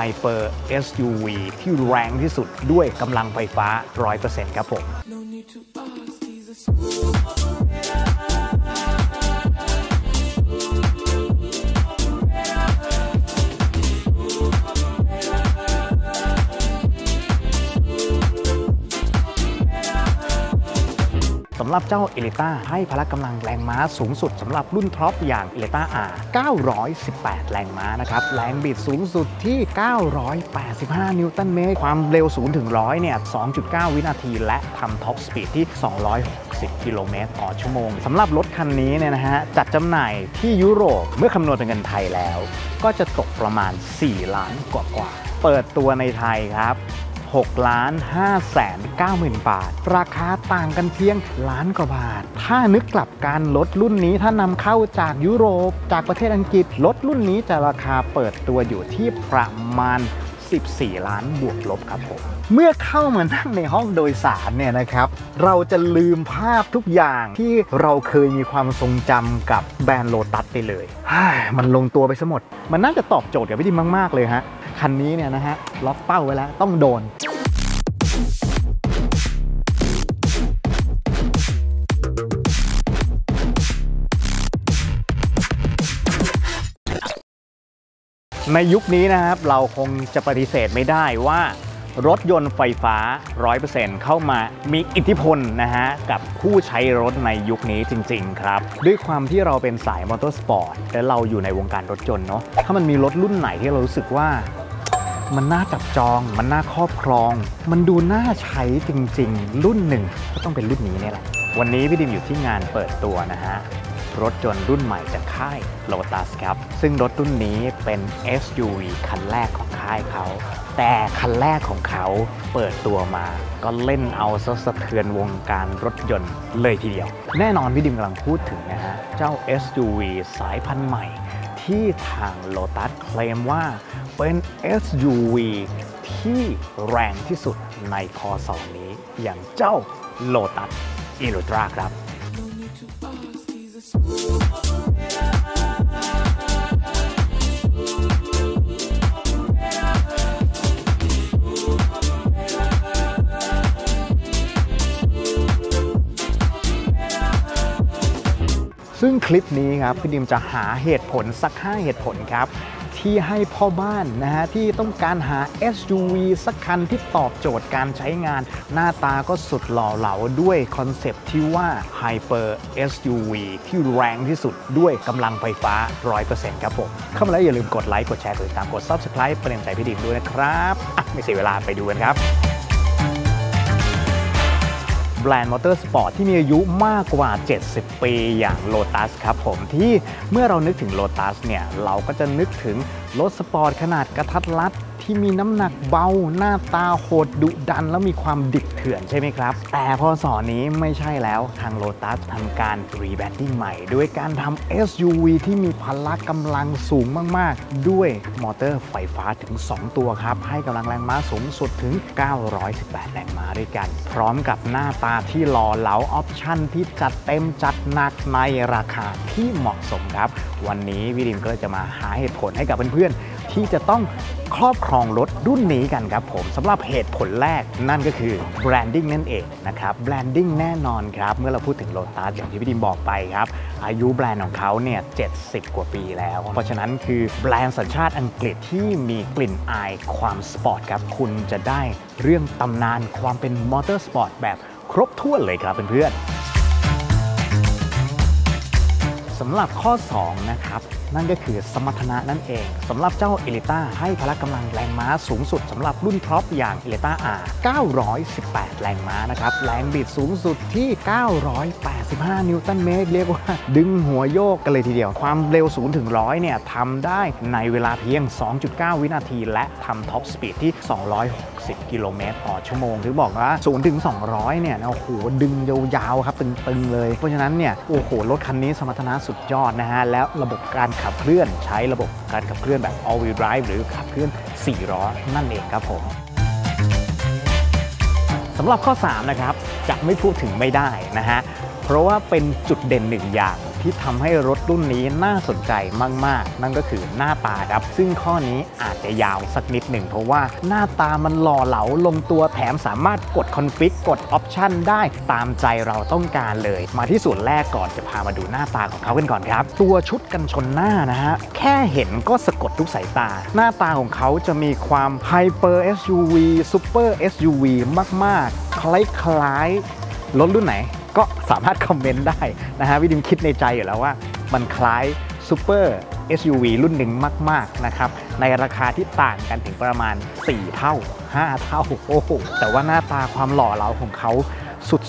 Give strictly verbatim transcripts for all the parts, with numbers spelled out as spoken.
Hyper เอส ยู วี ที่แรงที่สุดด้วยกำลังไฟฟ้า ร้อยเปอร์เซ็นต์ ครับผมสำหรับเจ้า Elita ให้พละกำลังแรงม้าสูงสุดสำหรับรุ่นท็อปอย่าง Elita R เก้าร้อยสิบแปด แรงม้านะครับแรงบิดสูงสุดที่เก้าร้อยแปดสิบห้านิวตันเมตรความเร็วศูนย์ถึงร้อยเนี่ย สองจุดเก้า วินาทีและทำท็อปสปีดที่สองร้อยหกสิบกิโลเมตรต่อชั่วโมงสำหรับรถคันนี้เนี่ยนะฮะจัดจำหน่ายที่ยุโรปเมื่อคำนวณเป็นเงินไทยแล้วก็จะตกประมาณสี่ล้านกว่าๆเปิดตัวในไทยครับหกล้านห้าแสนเก้าหมื่น บาทราคาต่างกันเพียงล้านกว่าบาทถ้านึกกลับการรถรุ่นนี้ถ้านำเข้าจากยุโรปจากประเทศอังกฤษรถรุ่นนี้จะราคาเปิดตัวอยู่ที่ประมาณสิบสี่ล้านบวกลบครับผมเมื่อเข้ามานั่งในห้องโดยสารเนี่ยนะครับเราจะลืมภาพทุกอย่างที่เราเคยมีความทรงจำกับแบรนด์โลตัสไปเลยมันลงตัวไปซะหมดมันน่าจะตอบโจทย์กับพี่ดิมมากๆเลยฮะคันนี้เนี่ยนะฮะล็อกเป้าไว้แล้วต้องโดนในยุคนี้นะครับเราคงจะปฏิเสธไม่ได้ว่ารถยนต์ไฟฟ้า ร้อยเปอร์เซ็นต์ เข้ามามีอิทธิพลนะฮะกับผู้ใช้รถในยุคนี้จริงๆครับด้วยความที่เราเป็นสายมอเตอร์สปอร์ตและเราอยู่ในวงการรถยนต์เนาะถ้ามันมีรถรุ่นไหนที่เรารู้สึกว่ามันน่าจับจองมันน่าครอบครองมันดูน่าใช้จริงๆรุ่นหนึ่งก็ต้องเป็นรุ่นนี้นี่แหละวันนี้พี่ดิมอยู่ที่งานเปิดตัวนะฮะรถยนต์รุ่นใหม่จากค่าย Lotus ครับซึ่งรถรุ่นนี้เป็น เอส ยู วี คันแรกของค่ายเขาแต่คันแรกของเขาเปิดตัวมาก็เล่นเอาสะเทือนวงการรถยนต์เลยทีเดียวแน่นอนพี่ดิมกำลังพูดถึงนะฮะเจ้า เอส ยู วี สายพันธุ์ใหม่ที่ทาง Lotus เคลมว่าเป็น เอส ยู วี ที่แรงที่สุดในคอสองนี้อย่างเจ้า Lotus Elita ครับซึ่งคลิปนี้ครับพี่ดิมจะหาเหตุผลสักห้าเหตุผลครับที่ให้พ่อบ้านนะฮะที่ต้องการหา เอส ยู วี สักคันที่ตอบโจทย์การใช้งานหน้าตาก็สุดหล่อเหลาด้วยคอนเซปต์ที่ว่า Hyper เอส ยู วี ที่แรงที่สุดด้วยกำลังไฟฟ้า ร้อยเปอร์เซ็นต์ ครับผมเข้ามาแล้วอย่าลืมกดไลค์กดแชร์กดติดตามกด Subscribe เป็นกำลังใจพี่ดิมด้วยนะครับอ่ะไม่เสียเวลาไปดูกันครับแบรนด์มอเตอร์สปอร์ตที่มีอายุมากกว่าเจ็ดสิบปีอย่าง Lotus ครับผมที่เมื่อเรานึกถึง Lotus เนี่ยเราก็จะนึกถึงรถสปอร์ตขนาดกระทัดรัดที่มีน้ำหนักเบาหน้าตาโหดดุดันแล้วมีความดิบเถื่อนใช่ไหมครับแต่พอสอนี้ไม่ใช่แล้วทาง Lotus ทำการรีแบรนดิ้งใหม่ด้วยการทำ เอส ยู วี ที่มีพละกำลังสูงมากๆด้วยมอเตอร์ไฟฟ้าถึงสองตัวครับให้กำลังแรงม้าสูงสุดถึงเก้าร้อยสิบแปดแรงม้าด้วยกันพร้อมกับหน้าตาที่หล่อเหลาออปชั่นที่จัดเต็มจัดหนักในราคาที่เหมาะสมครับวันนี้พี่ดิมก็จะมาหาเหตุผลให้กับเพื่อนๆที่จะต้องครอบครองรถรุ่นนี้กันครับผมสำหรับเหตุผลแรกนั่นก็คือแบรนดิ้งนั่นเองนะครับแบรนดิ้งแน่นอนครับเมื่อเราพูดถึง Lotus อย่างที่พี่ดิมบอกไปครับอายุแบรนด์ของเขาเนี่ยเจ็ดสิบกว่าปีแล้วเพราะฉะนั้นคือแบรนด์สัญชาติอังกฤษที่มีกลิ่นอายความสปอร์ตครับคุณจะได้เรื่องตำนานความเป็นมอเตอร์สปอร์ตแบบครบถ้วนเลยครับเพื่อนๆสำหรับข้อสองนะครับนั่นก็คือสมรรถนะนั่นเองสำหรับเจ้า Elita ให้พละกำลังแรงม้าสูงสุดสำหรับรุ่นท็อปอย่าง Elita R เก้าร้อยสิบแปด แรงม้านะครับแรงบิดสูงสุดที่เก้าร้อยแปดสิบห้านิวตันเมตรเรียกว่าดึงหัวโยกกันเลยทีเดียวความเร็วศูนย์ถึงร้อยเนี่ยทำได้ในเวลาเพียง สองจุดเก้า วินาทีและทำท็อปสปีดที่สองร้อยหกสิบกิโลเมตรต่อชั่วโมงถึงบอกว่าศูนย์ถึงสองร้อยเนี่ยโอ้โหดึงยาวๆครับตึงๆเลยเพราะฉะนั้นเนี่ยโอ้โหรถคันนี้สมรรถนะสุดยอดนะฮะแล้วระบบการขับเคลื่อนใช้ระบบการขับเคลื่อนแบบ all wheel drive หรือขับเคลื่อนสี่ล้อนั่นเองครับผมสำหรับข้อสามนะครับจะไม่พูดถึงไม่ได้นะฮะ เพราะว่าเป็นจุดเด่นหนึ่งอย่างที่ทำให้รถรุ่นนี้น่าสนใจมากๆนั่นก็คือหน้าตาครับซึ่งข้อนี้อาจจะยาวสักนิดหนึ่งเพราะว่าหน้าตามันหล่อเหลาลงตัวแถมสามารถกดคอนฟิกกดออปชันได้ตามใจเราต้องการเลยมาที่ส่วนแรกก่อนจะพามาดูหน้าตาของเขากันก่อนครับตัวชุดกันชนหน้านะฮะแค่เห็นก็สะกดทุกสายตาหน้าตาของเขาจะมีความไฮเปอร์ เอส ยู วี ซูเปอร์ เอส ยู วี มากๆคล้ายๆรถรุ่นไหนก็สามารถคอมเมนต์ได้นะฮะพี่ดิมคิดในใจอยู่แล้วว่ามันคล้ายซูเปอร์ เอส ยู วี รุ่นหนึ่งมากๆนะครับในราคาที่ต่างกันถึงประมาณสี่เท่าห้าเท่าโอ้โหแต่ว่าหน้าตาความหล่อเหลาของเขา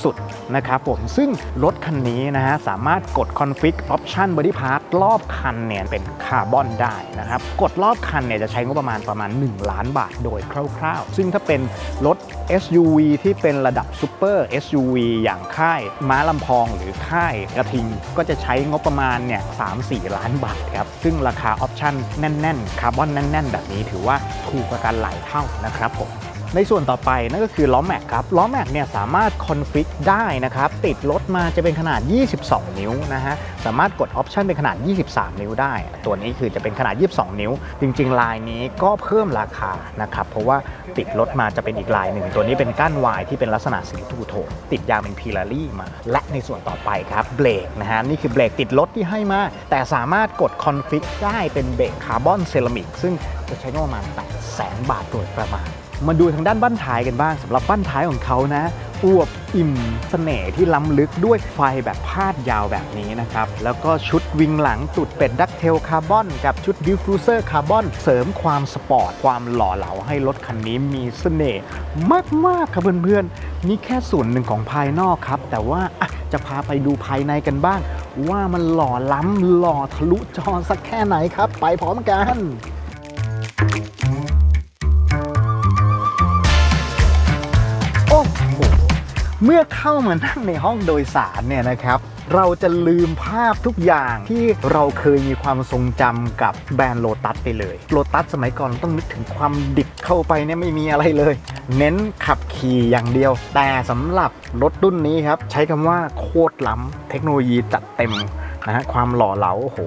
สุดๆนะครับผมซึ่งรถคันนี้นะฮะสามารถกดคอนฟิกออปชันบอดี้พาร์ตรอบคันเนี่ยเป็นคาร์บอนได้นะครับกดรอบคันเนี่ยจะใช้งบประมาณประมาณหนึ่งล้านบาทโดยคร่าวๆซึ่งถ้าเป็นรถ เอส ยู วี ที่เป็นระดับซูเปอร์ เอส ยู วี อย่างค่ายม้าลำพองหรือค่ายกระทิงก็จะใช้งบประมาณเนี่ย สามถึงสี่ ล้านบาทครับซึ่งราคาออปชันแน่นๆคาร์บอนแน่นๆแบบนี้ถือว่าถูกกว่ากันหลายเท่านะครับผมในส่วนต่อไปนั่นก็คือล้อแม็กครับล้อแม็กเนี่ยสามารถคอนฟิกได้นะครับติดรถมาจะเป็นขนาดยี่สิบสองนิ้วนะฮะสามารถกดออปชันเป็นขนาดยี่สิบสามนิ้วได้ตัวนี้คือจะเป็นขนาดยี่สิบสองนิ้วจริงๆลายนี้ก็เพิ่มราคานะครับเพราะว่าติดรถมาจะเป็นอีกลายหนึ่งตัวนี้เป็นก้านวายที่เป็นลักษณะสีทูโทนติดยางเป็นพิลารี่มาและในส่วนต่อไปครับเบรกนะฮะนี่คือเบรกติดรถที่ให้มาแต่สามารถกดคอนฟิกได้เป็นเบรกคาร์บอนเซรามิกซึ่งจะใช้งบประมาณแปดแสนบาทโดยประมาณมาดูทางด้านบั้นท้ายกันบ้างสำหรับบั้นท้ายของเขานะอวบอิ่มเสน่ห์ที่ล้ำลึกด้วยไฟแบบพาดยาวแบบนี้นะครับแล้วก็ชุดวิงหลังตูดเป็ดดักเทลคาร์บอนกับชุดดิฟฟิวเซอร์คาร์บอนเสริมความสปอร์ตความหล่อเหลาให้รถคันนี้มีเสน่ห์มากๆครับเพื่อนๆนี่แค่ส่วนหนึ่งของภายนอกครับแต่ว่าจะพาไปดูภายในกันบ้างว่ามันหล่อล้ำหล่อทะลุจอสักแค่ไหนครับไปพร้อมกันเมื่อเข้ามานั่งในห้องโดยสารเนี่ยนะครับเราจะลืมภาพทุกอย่างที่เราเคยมีความทรงจำกับแบรนด์โลตัสไปเลยโลตัสสมัยก่อนต้องนึกถึงความดิบเข้าไปเนี่ยไม่มีอะไรเลยเน้นขับขี่อย่างเดียวแต่สำหรับรถรุ่นนี้ครับใช้คำว่าโคตรล้ำเทคโนโลยีจัดเต็มนะฮะความหล่อเหลาโอ้โห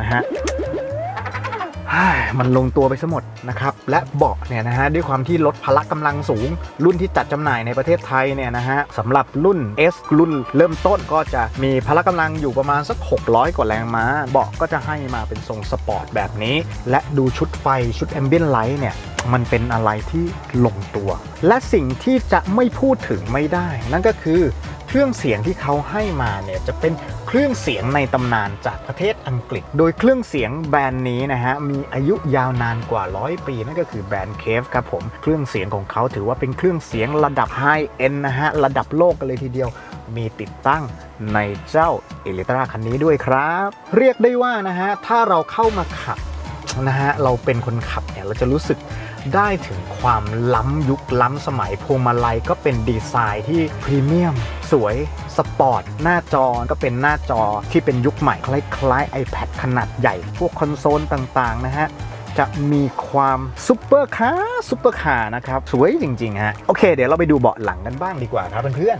นะฮะมันลงตัวไปซะหมดนะครับและเบาะเนี่ยนะฮะด้วยความที่รถพละกำลังสูงรุ่นที่จัดจำหน่ายในประเทศไทยเนี่ยนะฮะสำหรับรุ่น S รุ่นเริ่มต้นก็จะมีพละกำลังอยู่ประมาณสักหกร้อยกว่าแรงม้าเบาะก็จะให้มาเป็นทรงสปอร์ตแบบนี้และดูชุดไฟชุดแอมเบียนไลท์เนี่ยมันเป็นอะไรที่ลงตัวและสิ่งที่จะไม่พูดถึงไม่ได้นั่นก็คือเครื่องเสียงที่เขาให้มาเนี่ยจะเป็นเครื่องเสียงในตำนานจากประเทศอังกฤษโดยเครื่องเสียงแบรนด์นี้นะฮะมีอายุยาวนานกว่าร้อยปีนั่นก็คือแบรนด์เคฟครับผมเครื่องเสียงของเขาถือว่าเป็นเครื่องเสียงระดับไฮเอ็นนะฮะระดับโลกกันเลยทีเดียวมีติดตั้งในเจ้า Elita คันนี้ด้วยครับเรียกได้ว่านะฮะถ้าเราเข้ามาขับนะฮะเราเป็นคนขับเนี่ยเราจะรู้สึกได้ถึงความล้ำยุคล้ำสมัยพวงมาลัยก็เป็นดีไซน์ที่พรีเมียมสวยสปอร์ตหน้าจอก็เป็นหน้าจอที่เป็นยุคใหม่คล้ายๆ iPad ขนาดใหญ่พวกคอนโซลต่างๆนะฮะจะมีความซุปเปอร์คาร์ซุปเปอร์คาร์นะครับสวยจริงๆฮะโอเคเดี๋ยวเราไปดูเบาะหลังกันบ้างดีกว่าครับเพื่อน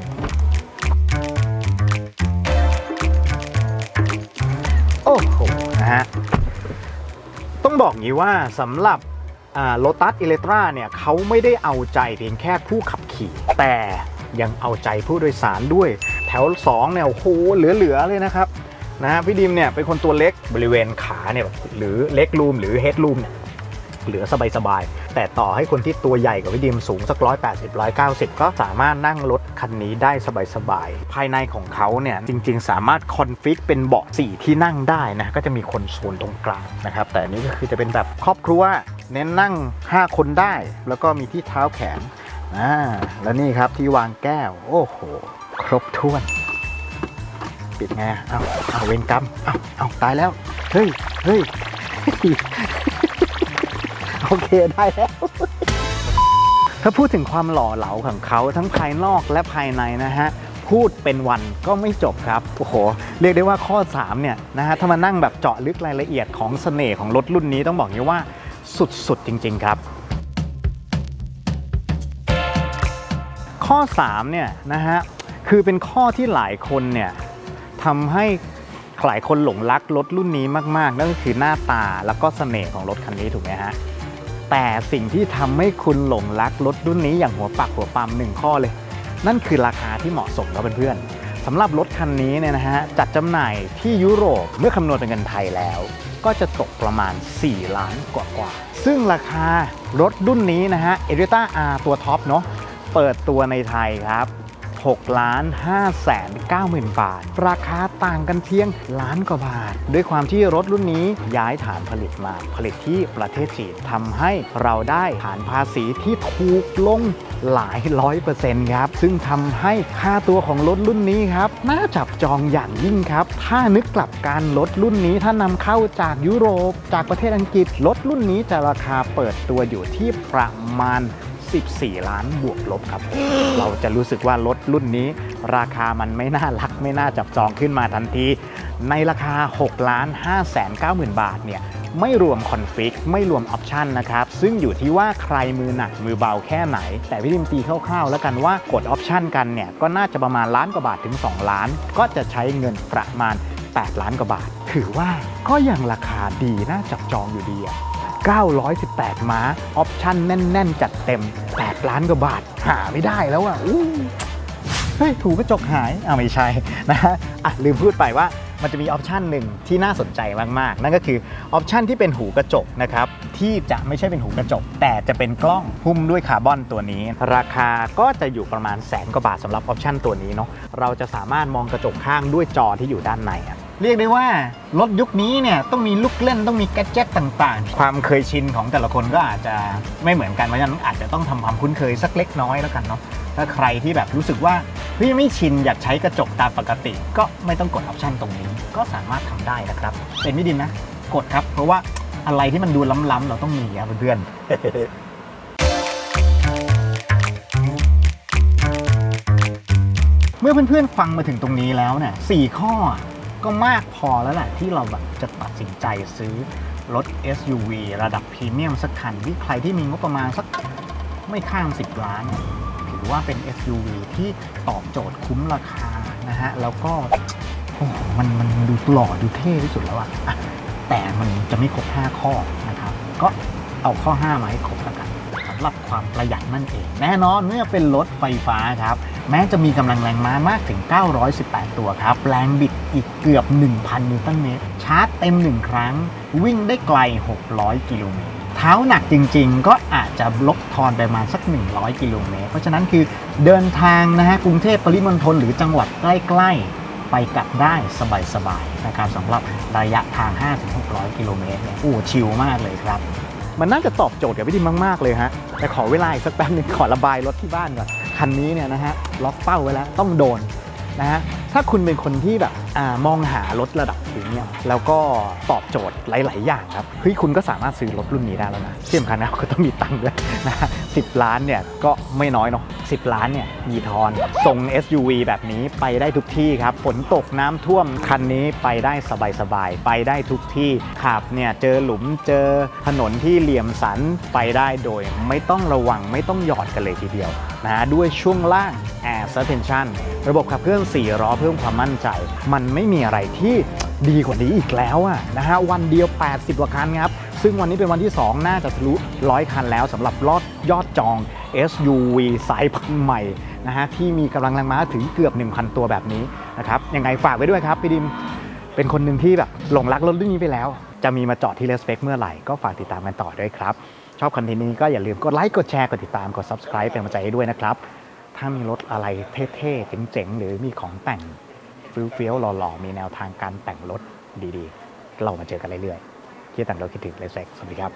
ๆโอ้โหนะฮะต้องบอกงี้ว่าสำหรับโลตัส Elita เนี่ยเขาไม่ได้เอาใจเพียงแค่ผู้ขับขี่แต่ยังเอาใจผู้โดยสารด้วยแถวสองเนี่ยโอ้โหเหลือๆเลยนะครับนะฮะพี่ดิมเนี่ยเป็นคนตัวเล็กบริเวณขาเนี่ยหรือเล็กรูมหรือเฮดรูมเนี่ยเหลือสบายๆแต่ต่อให้คนที่ตัวใหญ่กว่าพี่ดิมสูงสักหนึ่งร้อยแปดสิบ หนึ่งร้อยเก้าสิบก็สามารถนั่งรถคันนี้ได้สบายๆภายในของเขาเนี่ยจริงๆสามารถคอนฟิกเป็นเบาะสี่ที่นั่งได้นะก็จะมีคนโซนตรงกลางนะครับแต่นี้ก็คือจะเป็นแบบครอบครัวเน้นนั่งห้าคนได้แล้วก็มีที่เท้าแขนอ่าแล้วนี่ครับที่วางแก้วโอ้โหครบถ้วนปิดไงเอาเอาเวรกรรมเอาเอาตายแล้วเฮ้ยเฮ้ยโอเคได้แล้วถ้าพูดถึงความหล่อเหลาของเขาทั้งภายนอกและภายในนะฮะพูดเป็นวันก็ไม่จบครับโอ้โหเรียกได้ว่าข้อสามเนี่ยนะฮะถ้ามานั่งแบบเจาะลึกรายละเอียดของเสน่ห์ของรถรุ่นนี้ต้องบอกงี้ว่าสุดๆจริงๆครับข้อสามเนี่ยนะฮะ คือเป็นข้อที่หลายคนเนี่ยทำให้หลายคนหลงรักรถรุ่นนี้มากๆนั่นก็คือหน้าตาแล้วก็เสน่ห์ของรถคันนี้ถูกไหมฮะแต่สิ่งที่ทำให้คุณหลงรักรถรุ่นนี้อย่างหัวปักหัวปั๊มหนึ่งข้อเลยนั่นคือราคาที่เหมาะสมครับเพื่อนๆสำหรับรถคันนี้เนี่ยนะฮะจัดจำหน่ายที่ยุโรปเมื่อคำนวณเป็นเงินไทยแล้วก็จะตกประมาณสี่ล้านกว่าๆซึ่งราคารถรุ่นนี้นะฮะ Elita R ตัวท็อปเนาะเปิดตัวในไทยครับหกล้านห้าแสนเก้าหมื่นบาทราคาต่างกันเพียงล้านกว่าบาทด้วยความที่รถรุ่นนี้ย้ายฐานผลิตมาผลิตที่ประเทศจีนทำให้เราได้ฐานภาษีที่ถูกลงหลายร้อยเปอร์เซ็นต์ครับซึ่งทำให้ค่าตัวของรถรุ่นนี้ครับน่าจับจองอย่างยิ่งครับถ้านึกกลับการรถรุ่นนี้ถ้านำเข้าจากยุโรปจากประเทศอังกฤษรถรุ่นนี้จะราคาเปิดตัวอยู่ที่ประมาณสิบสี่ล้านบวกลบครับเราจะรู้สึกว่ารถรุ่นนี้ราคามันไม่น่ารักไม่น่าจับจองขึ้นมาทันทีในราคาหกล้านห้าแสนเก้าหมื่นบาทเนี่ยไม่รวมคอนฟิกไม่รวมออปชันนะครับซึ่งอยู่ที่ว่าใครมือหนักมือเบาแค่ไหนแต่พี่ดิมตีคร่าวๆแล้วกันว่ากดออปชันกันเนี่ยก็น่าจะประมาณล้านกว่าบาทถึงสองล้านก็จะใช้เงินประมาณแปดล้านกว่าบาทถือว่าก็ยังราคาดีน่าจับจองอยู่ดีอะเก้าร้อยสิบแปดม้าออปชั่นแน่นๆจัดเต็มแปดล้านกว่าบาทหาไม่ได้แล้วอ่ะอู้เฮ้ยถูกกระจกหายอ่ะไม่ใช่นะฮะอ่ะลืมพูดไปว่ามันจะมีออปชั่นหนึ่งที่น่าสนใจมากๆนั่นก็คือออปชั่นที่เป็นหูกระจกนะครับที่จะไม่ใช่เป็นหูกระจกแต่จะเป็นกล้องหุ้มด้วยคาร์บอนตัวนี้ราคาก็จะอยู่ประมาณแสนกว่าบาทสำหรับออปชั่นตัวนี้เนาะเราจะสามารถมองกระจกข้างด้วยจอที่อยู่ด้านในเรียกได้ว่ารถยุคนี้เนี่ยต้องมีลูกเล่นต้องมีแกดเจ็ตต่างๆความเคยชินของแต่ละคนก็อาจจะไม่เหมือนกันเพราะฉะนั้นอาจจะต้องทำความคุ้นเคยสักเล็กน้อยแล้วกันเนาะถ้าใครที่แบบรู้สึกว่าเฮ้ยไม่ชินอยากใช้กระจกตามปกติก็ไม่ต้องกดออปชั่นตรงนี้ก็สามารถทำได้นะครับเป็นไม่ดีนะกดครับเพราะว่าอะไรที่มันดูล้ำๆเราต้องมีครับเพื่อนๆเมื่อเพื่อนๆฟังมาถึงตรงนี้แล้วเนี่ยสี่ข้อก็มากพอแล้วแหละที่เราแบบจะตัดสินใจซื้อรถ เอส ยู วี ระดับพรีเมียมสักคันที่ใครที่มีงบประมาณสักไม่ข้ามสิบล้านถือว่าเป็น เอส ยู วี ที่ตอบโจทย์คุ้มราคานะฮะแล้วก็มันมันดูหล่อดูเท่ที่สุดแล้วอะแต่มันจะไม่ครบห้าข้อนะครับก็เอาข้อห้ามาให้ครบแล้วกันสำหรับความประหยัดนั่นเองแน่นอนเมื่อเป็นรถไฟฟ้าครับแม้จะมีกำลังแรงม้ามากถึงเก้าร้อยสิบแปดตัวครับแรงบิดอีกเกือบ หนึ่งพัน นิวตันเมตรชาร์จเต็มหนึ่งครั้งวิ่งได้ไกลหกร้อยกิโลเมตรเท้าหนักจริงๆก็อาจจะลดทอนไปมาสักหนึ่งร้อยกิโลเมตรเพราะฉะนั้นคือเดินทางนะฮะกรุงเทพปริมณฑลหรือจังหวัดใกล้ๆไปกลับได้สบายๆนะครับสำหรับระยะทาง ห้าถึงหกร้อย กิโลเมตรเนี่ยโอ้ชิลมากเลยครับมันน่าจะตอบโจทย์กับพี่ดิมมากๆเลยฮะแต่ขอเวลาอีกสักแป๊บนึงขอระบายรถที่บ้านก่อนคันนี้เนี่ยนะฮะล็อกเป้าไว้แล้วต้องโดนนะฮะถ้าคุณเป็นคนที่แบบอ่ามองหารถระดับพรีเมียมแล้วก็ตอบโจทย์หลายๆอย่างครับเฮ้ยคุณก็สามารถซื้อรถรุ่นนี้ได้แล้วนะที่สำคัญนะก็ต้องมีตังค์ด้วยนะสิบล้านเนี่ยก็ไม่น้อยเนาะสิบล้านเนี่ยมีทอนส่ง เอส ยู วี แบบนี้ไปได้ทุกที่ครับฝนตกน้ำท่วมคันนี้ไปได้สบายๆไปได้ทุกที่ขับเนี่ยเจอหลุมเจอถนนที่เหลี่ยมสันไปได้โดยไม่ต้องระวังไม่ต้องหยอดกันเลยทีเดียวนะด้วยช่วงล่าง Air Suspension ระบบขับเคลื่อนสี่ล้อเพิ่มความมั่นใจมันไม่มีอะไรที่ดีกว่านี้อีกแล้วอะนะฮะวันเดียวแปดสิบกว่าคันครับซึ่งวันนี้เป็นวันที่สองน่าจะทะลุร้อยคันแล้วสำหรับรอดยอดจอง เอส ยู วี สายพันธุ์ใหม่นะฮะที่มีกำลังแรงม้าถึงเกือบ หนึ่งพัน ตัวแบบนี้นะครับยังไงฝากไว้ด้วยครับพี่ดิมเป็นคนหนึ่งที่แบบหลงรักรถรุ่นนี้ไปแล้วจะมีมาจอดที่ Respect เมื่อไหร่ก็ฝากติดตามกันต่อด้วยครับชอบคอนเทนต์นี้ก็อย่าลืมกดไลค์กดแชร์กดติดตามกด Subscribe เป็นกำลังใจให้ด้วยนะครับถ้ามีรถอะไรเท่ๆเจ๋งๆหรือมีของแต่งเฟี้ยวๆหล่อๆมีแนวทางการแต่งรถดีๆเรามาเจอกันเรื่อยๆที่แต่งรถคิดถึงเลยแซกสวัสดีครับ